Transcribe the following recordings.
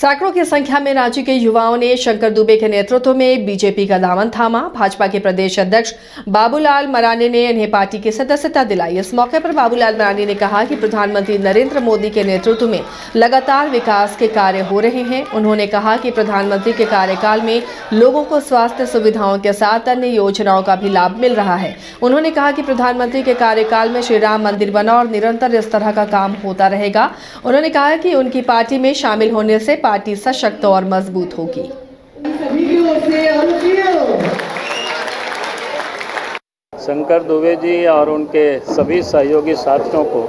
सैकड़ों की संख्या में रांची के युवाओं ने शंकर दुबे के नेतृत्व में बीजेपी का दामन थामा। भाजपा के प्रदेश अध्यक्ष बाबूलाल मरांडी ने इन्हें पार्टी की सदस्यता दिलाई। इस मौके पर बाबूलाल मरांडी ने कहा कि प्रधानमंत्री नरेंद्र मोदी के नेतृत्व में लगातार विकास के कार्य हो रहे हैं। उन्होंने कहा कि प्रधानमंत्री के कार्यकाल में लोगों को स्वास्थ्य सुविधाओं के साथ अन्य योजनाओं का भी लाभ मिल रहा है। उन्होंने कहा कि प्रधानमंत्री के कार्यकाल में श्री राम मंदिर बना और निरंतर इस तरह का काम होता रहेगा। उन्होंने कहा कि उनकी पार्टी में शामिल होने से पार्टी सशक्त और मजबूत होगी। शंकर दुबे जी और उनके सभी सहयोगी साथियों को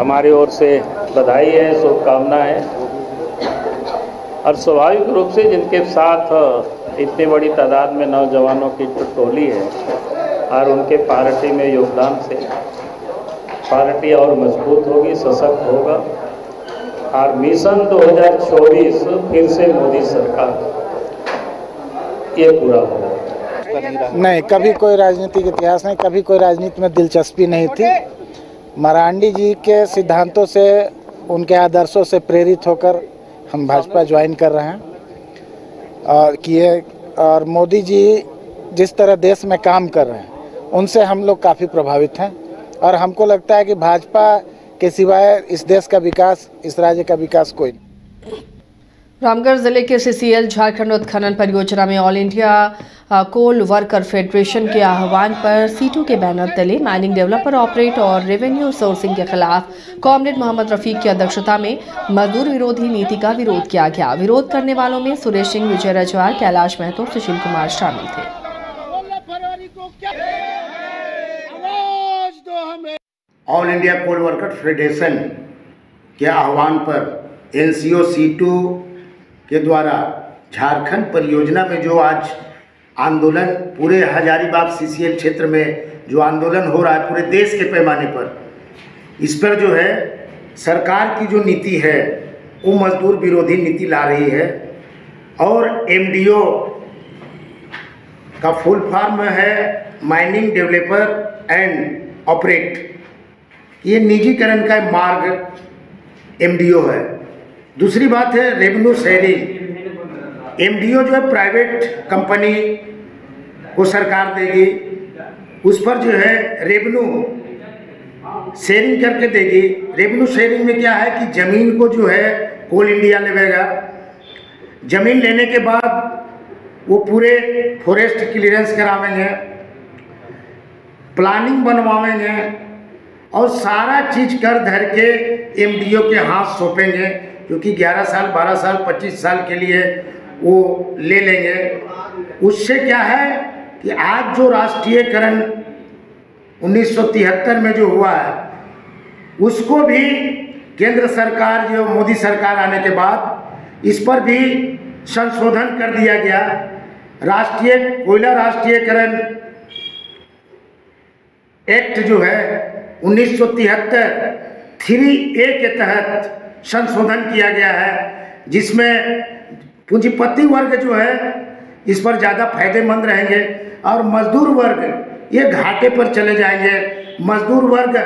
हमारी ओर से बधाई है, शुभकामनाएं। और स्वाभाविक रूप से जिनके साथ इतनी बड़ी तादाद में नौजवानों की टोली है और उनके पार्टी में योगदान से पार्टी और मजबूत होगी, सशक्त होगा। और मिशन 2024 फिर से मोदी सरकार ये पूरा होगा। नहीं, कभी कोई राजनीतिक इतिहास नहीं, कभी कोई राजनीति में दिलचस्पी नहीं थी। मरांडी जी के सिद्धांतों से, उनके आदर्शों से प्रेरित होकर हम भाजपा ज्वाइन कर रहे हैं और किए। और मोदी जी जिस तरह देश में काम कर रहे हैं उनसे हम लोग काफ़ी प्रभावित हैं और हमको लगता है कि भाजपा के सिवाय इस देश का विकास, इस राज्य का विकास कोई नहीं। रामगढ़ जिले के सीसीएल झारखंड उत्खनन परियोजना में ऑल इंडिया कोल वर्कर फेडरेशन के आह्वान पर सीटू के बैनर तले माइनिंग डेवलपर ऑपरेट और रेवेन्यू सोर्सिंग के खिलाफ कॉमरेड मोहम्मद रफीक की अध्यक्षता में मजदूर विरोधी नीति का विरोध किया गया। विरोध करने वालों में सुरेश सिंह, विजय राज, कैलाश महतो, सुशील कुमार शामिल थे। ऑल इंडिया कोल वर्कर फेडरेशन के आह्वान पर एनसीओ सीटू के द्वारा झारखंड परियोजना में जो आज आंदोलन पूरे हजारीबाग सीसीएल क्षेत्र में जो आंदोलन हो रहा है पूरे देश के पैमाने पर, इस पर जो है सरकार की जो नीति है वो मजदूर विरोधी नीति ला रही है। और एमडीओ का फुल फॉर्म है माइनिंग डेवलपर एंड ऑपरेट। ये निजीकरण का मार्ग एमडीओ है। दूसरी बात है रेवेन्यू शेयरिंग। एमडीओ जो है प्राइवेट कंपनी को सरकार देगी, उस पर जो है रेवेन्यू शेयरिंग करके देगी। रेवेन्यू शेयरिंग में क्या है कि जमीन को जो है कोल इंडिया लेगा, जमीन लेने के बाद वो पूरे फॉरेस्ट क्लियरेंस करावेंगे, प्लानिंग बनवावेंगे और सारा चीज कर धर के एमडीओ के हाथ सौंपेंगे, क्योंकि 11 साल 12 साल 25 साल के लिए वो ले लेंगे। उससे क्या है कि आज जो राष्ट्रीयकरण 1973 में जो हुआ है उसको भी केंद्र सरकार जो मोदी सरकार आने के बाद इस पर भी संशोधन कर दिया गया। राष्ट्रीय कोयला राष्ट्रीयकरण एक्ट जो है 1973 3A के तहत संशोधन किया गया है, जिसमें पूंजीपति वर्ग जो है इस पर ज़्यादा फायदेमंद रहेंगे और मजदूर वर्ग ये घाटे पर चले जाएंगे। मजदूर वर्ग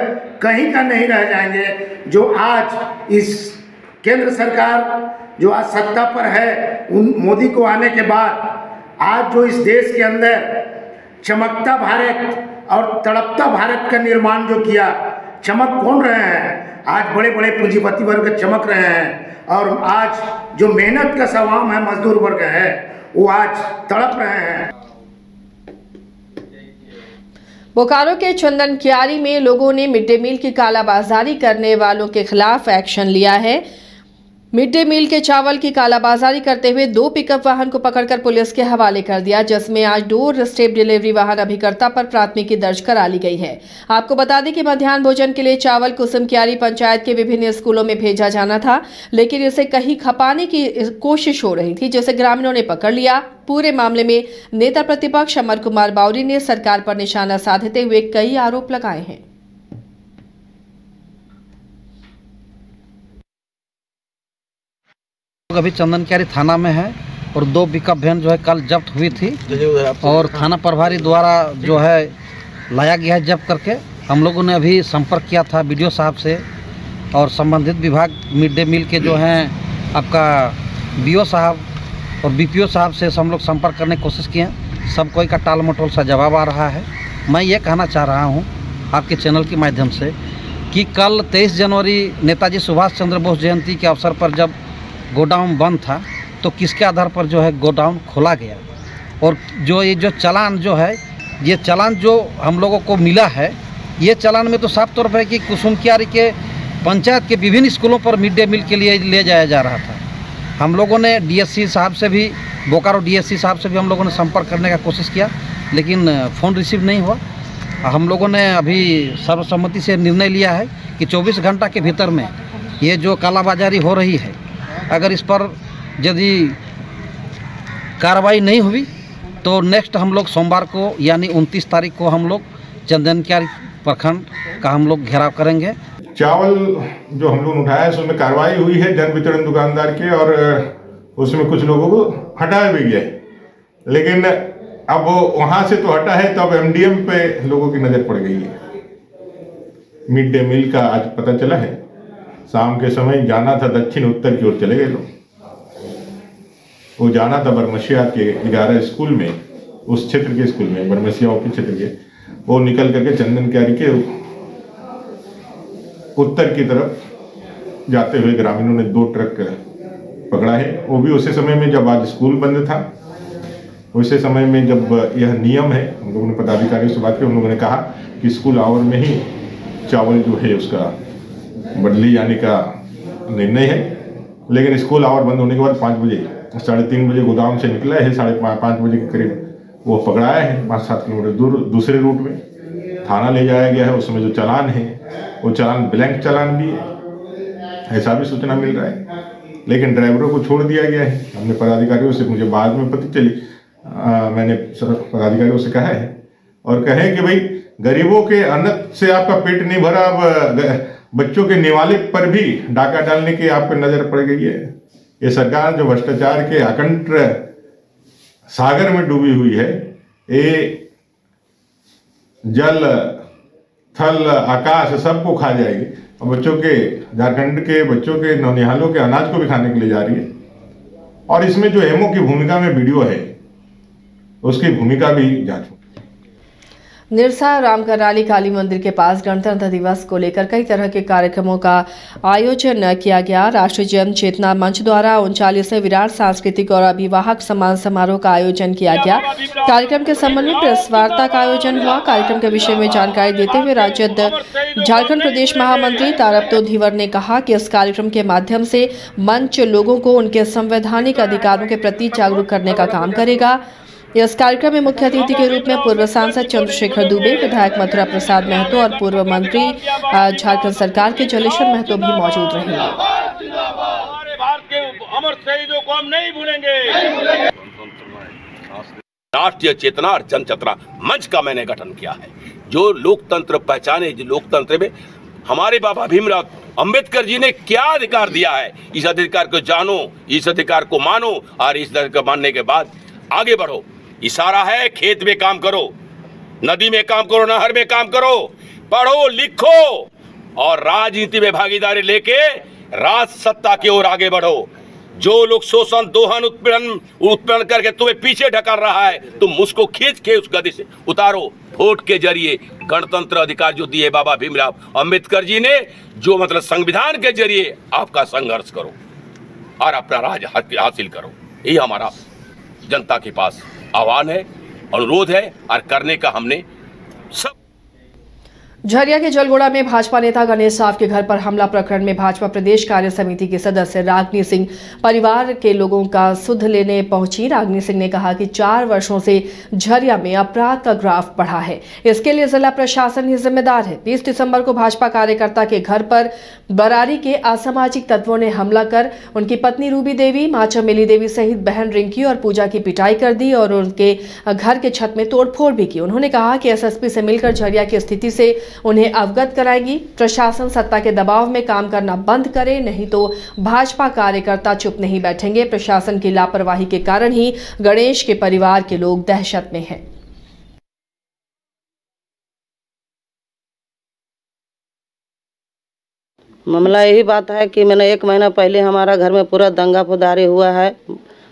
कहीं का नहीं रह जाएंगे। जो आज इस केंद्र सरकार जो आज सत्ता पर है, उन मोदी को आने के बाद आज जो इस देश के अंदर चमकता भारत और तड़पता भारत का निर्माण जो किया, चमक कौन रहे हैं? आज बड़े बड़े पूंजीपति वर्ग चमक रहे हैं और आज जो मेहनत का सवाम है मजदूर वर्ग है वो आज तड़प रहे हैं। बोकारो के कुसुमकियारी में लोगों ने मिड डे मील की कालाबाजारी करने वालों के खिलाफ एक्शन लिया है। मिड डे मील के चावल की कालाबाजारी करते हुए 2 पिकअप वाहन को पकड़कर पुलिस के हवाले कर दिया, जिसमें आज डोर स्टेप डिलीवरी वाहन अभिकर्ता पर प्राथमिकी दर्ज करा ली गई है। आपको बता दें कि मध्याह्न भोजन के लिए चावल कुसुमकियारी पंचायत के विभिन्न स्कूलों में भेजा जाना था, लेकिन इसे कहीं खपाने की कोशिश हो रही थी, जिसे ग्रामीणों ने पकड़ लिया। पूरे मामले में नेता प्रतिपक्ष अमर कुमार बाउरी ने सरकार पर निशाना साधते हुए कई आरोप लगाए हैं। अभी चंदनकियारी थाना में है और 2 पिकअप वैन जो है कल जब्त हुई थी और थाना प्रभारी द्वारा जो है लाया गया है जब्त करके। हम लोगों ने अभी संपर्क किया था BDO साहब से और संबंधित विभाग मिड डे मील के जो हैं आपका बीओ साहब और बीपीओ साहब से हम लोग संपर्क करने की कोशिश किए, सब कोई का टाल मटोल सा जवाब आ रहा है। मैं ये कहना चाह रहा हूँ आपके चैनल के माध्यम से कि कल 23 जनवरी नेताजी सुभाष चंद्र बोस जयंती के अवसर पर जब गोडाउन बंद था तो किसके आधार पर जो है गोडाउन खोला गया, और जो ये जो चालान जो है, ये चालान जो हम लोगों को मिला है, ये चालान में तो साफ तौर पर है कि कुसुमकियारी के पंचायत के विभिन्न स्कूलों पर मिड डे मील के लिए ले जाया जा रहा था। हम लोगों ने डीएससी साहब से भी, बोकारो डीएससी साहब से भी हम लोगों ने संपर्क करने का कोशिश किया, लेकिन फ़ोन रिसीव नहीं हुआ। हम लोगों ने अभी सर्वसम्मति से निर्णय लिया है कि 24 घंटा के भीतर में ये जो कालाबाजारी हो रही है, अगर इस पर यदि कार्रवाई नहीं हुई तो नेक्स्ट हम लोग सोमवार को यानी 29 तारीख को हम लोग चंदनकियारी प्रखंड का हम लोग घेराव करेंगे। चावल जो हम लोग उठाया है उसमें कार्रवाई हुई है जन वितरण दुकानदार के, और उसमें कुछ लोगों को हटाया भी गया है, लेकिन अब वो वहाँ से तो हटा है, तब एमडीएम पे लोगों की नज़र पड़ गई है। मिड डे मील का आज पता चला है, शाम के समय जाना था दक्षिण उत्तर की ओर चले गए लोग, वो जाना था बरमसिया के 11 स्कूल में, उस क्षेत्र के स्कूल में, बरमसिया के क्षेत्र के, वो निकल करके चंदनकियारी के उत्तर की तरफ जाते हुए ग्रामीणों ने 2 ट्रक पकड़ा है। वो भी उसी समय में जब आज स्कूल बंद था, उसी समय में जब यह नियम है, हम लोगों ने पदाधिकारियों से बात की, हम लोगों ने कहा कि स्कूल आवर में ही चावल जो है उसका बदली जाने का निर्णय है, लेकिन स्कूल आवर बंद होने के बाद 5 बजे 3:30 बजे गोदाम से निकला है, 5:30 बजे के करीब वो पकड़ाया है 5-7 किलोमीटर दूर दूसरे रूट में थाना ले जाया गया है। उसमें जो चालान है वो चालान ब्लैंक चालान भी है, ऐसा भी सूचना मिल रहा है, लेकिन ड्राइवरों को छोड़ दिया गया है। हमने पदाधिकारियों से, मुझे बाद में पता चली, मैंने पदाधिकारियों से कहा है और कहे कि भाई गरीबों के अन्न से आपका पेट नहीं भरा, अब बच्चों के निवाले पर भी डाका डालने की आप पे नज़र पड़ गई है। ये सरकार जो भ्रष्टाचार के अकंठ सागर में डूबी हुई है, ये जल थल आकाश सबको खा जाएगी, और बच्चों के, झारखंड के बच्चों के, नौनिहालों के अनाज को भी खाने के लिए जा रही है। और इसमें जो हेमो की भूमिका में वीडियो है उसकी भूमिका भी जांच। निरसा रामकराली काली मंदिर के पास गणतंत्र दिवस को लेकर कई तरह के कार्यक्रमों का आयोजन किया गया। राष्ट्रीय जन चेतना मंच द्वारा 39वें विराट सांस्कृतिक और अभिवाहक सम्मान समारोह का आयोजन किया गया। कार्यक्रम के संबंध में प्रेस वार्ता का आयोजन हुआ। कार्यक्रम के विषय में जानकारी देते हुए राज्य झारखंड प्रदेश महामंत्री तारकतो धीवर ने कहा कि इस कार्यक्रम के माध्यम से मंच लोगों को उनके संवैधानिक अधिकारों के प्रति जागरूक करने का काम करेगा। इस कार्यक्रम में मुख्य अतिथि के रूप में पूर्व सांसद चंद्रशेखर दुबे, विधायक मथुरा प्रसाद महतो और पूर्व मंत्री झारखंड सरकार के जलेश्वर महतो भी मौजूद रहे। हमारे भारत के अमर शहीदों को हम नहीं भूलेंगे। राष्ट्रीय चेतना और जन चेतना मंच का मैंने गठन किया है, जो लोकतंत्र पहचाने, जो लोकतंत्र में हमारे बाबा भीमराव अम्बेडकर जी ने क्या अधिकार दिया है, इस अधिकार को जानो, इस अधिकार को मानो, और इस अधिकार को मानने के बाद आगे बढ़ो। इशारा है, खेत में काम करो, नदी में काम करो, नहर में काम करो, पढ़ो लिखो और राजनीति में भागीदारी लेके राज सत्ता की ओर आगे बढ़ो। जो लोग शोषण दोहन उत्पीड़न करके तुम्हें पीछे ढकाल रहा है, तुम उसको खींच के उस गद्दी से उतारो। वोट के जरिए गणतंत्र अधिकार जो दिए बाबा भीमराव अम्बेडकर जी ने, जो मतलब संविधान के जरिए आपका संघर्ष करो और अपना राज हासिल करो। ये हमारा जनता के पास आह्वान है, अनुरोध है, और करने का हमने सब। झरिया के जलगोड़ा में भाजपा नेता गणेश साह के घर पर हमला प्रकरण में भाजपा प्रदेश कार्य समिति के सदस्य रागनी सिंह परिवार के लोगों का सुध लेने पहुंची। रागनी सिंह ने कहा कि 4 वर्षों से झरिया में अपराध का ग्राफ बढ़ा है, इसके लिए जिला प्रशासन ही जिम्मेदार है। 20 दिसंबर को भाजपा कार्यकर्ता के घर पर बरारी के असामाजिक तत्वों ने हमला कर उनकी पत्नी रूबी देवी, माचा मिली देवी सहित बहन रिंकी और पूजा की पिटाई कर दी और उनके घर के छत में तोड़फोड़ भी की। उन्होंने कहा कि SSP से मिलकर झरिया की स्थिति से उन्हें अवगत कराएगी। प्रशासन सत्ता के दबाव में काम करना बंद करे, नहीं तो भाजपा कार्यकर्ता चुप नहीं बैठेंगे। प्रशासन की लापरवाही के कारण ही गणेश के परिवार के लोग दहशत में हैं। मामला यही बात है कि मैंने एक महीना पहले हमारा घर में पूरा दंगा फुदारी हुआ है,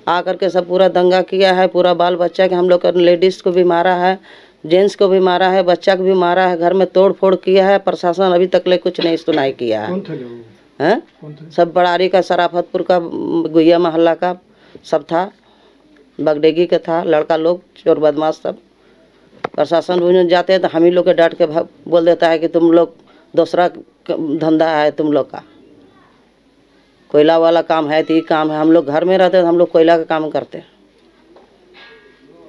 आकर के सब पूरा दंगा किया है, पूरा बाल बच्चा के हम लोग लेडीज़ को भी मारा है, जेंट्स को भी मारा है, बच्चा को भी मारा है, घर में तोड़ फोड़ किया है। प्रशासन अभी तक ले कुछ नहीं सुनाई किया है। सब बरारी का, सराफतपुर का, गुइया मोहल्ला का सब था, बगडेगी का था, लड़का लोग चोर बदमाश सब। प्रशासन जाते हैं तो हम ही लोग के डांट के बोल देता है कि तुम लोग दूसरा धंधा है, तुम लोग का कोयला वाला काम है तो ये काम है। हम लोग घर में रहते हैं तो हम लोग कोयला का काम करते हैं,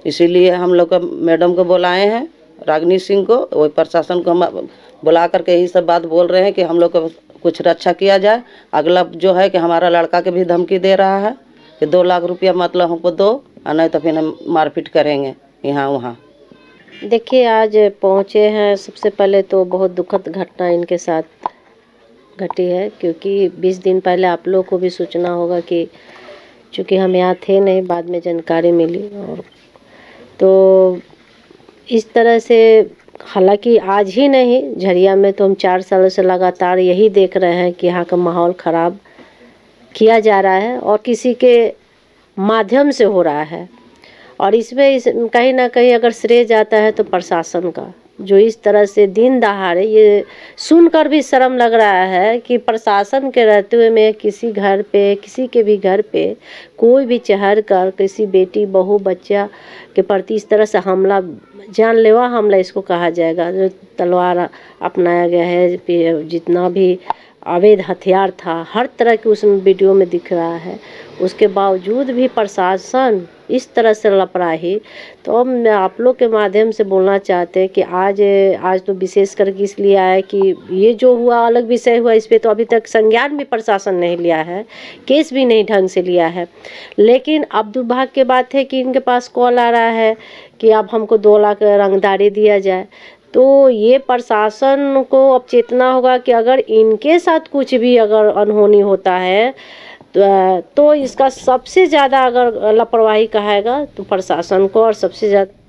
इसीलिए हम लोग का मैडम को बुलाए हैं, रागनी सिंह को, वही प्रशासन को हम बुला करके यही सब बात बोल रहे हैं कि हम लोग को कुछ रक्षा किया जाए। अगला जो है कि हमारा लड़का के भी धमकी दे रहा है कि 2 लाख रुपया मतलब हमको दो, नहीं तो फिर हम मारपीट करेंगे यहाँ वहाँ। देखिए आज पहुँचे हैं, सबसे पहले तो बहुत दुखद घटना इनके साथ घटी है, क्योंकि 20 दिन पहले आप लोगों को भी सोचना होगा कि चूँकि हम यहाँ थे नहीं, बाद में जानकारी मिली। और तो इस तरह से, हालांकि आज ही नहीं, झरिया में तो हम 4 सालों से लगातार यही देख रहे हैं कि यहाँ का माहौल ख़राब किया जा रहा है और किसी के माध्यम से हो रहा है। और इसमें कहीं ना कहीं अगर श्रेय जाता है तो प्रशासन का, जो इस तरह से दिन दहाड़े, ये सुनकर भी शर्म लग रहा है कि प्रशासन के रहते हुए में किसी घर पे, किसी के भी घर पे कोई भी चहर कर किसी बेटी बहू बच्चा के प्रति इस तरह से हमला, जानलेवा हमला इसको कहा जाएगा। जो तलवार अपनाया गया है, जितना भी अवैध हथियार था, हर तरह के उसमें वीडियो में दिख रहा है। उसके बावजूद भी प्रशासन इस तरह से लापरवाही, तो हम आप लोग के माध्यम से बोलना चाहते हैं कि आज तो विशेष करके इसलिए आया कि ये जो हुआ अलग विषय हुआ, इस पर तो अभी तक संज्ञान भी प्रशासन नहीं लिया है, केस भी नहीं ढंग से लिया है। लेकिन अब दुर्भाग्य की बात है कि इनके पास कॉल आ रहा है कि अब हमको 2 लाख रंगदारी दिया जाए। तो ये प्रशासन को अब चेतना होगा कि अगर इनके साथ कुछ भी अगर अनहोनी होता है तो इसका सबसे ज़्यादा अगर लापरवाही कहेगा तो प्रशासन को, और सबसे ज़्यादा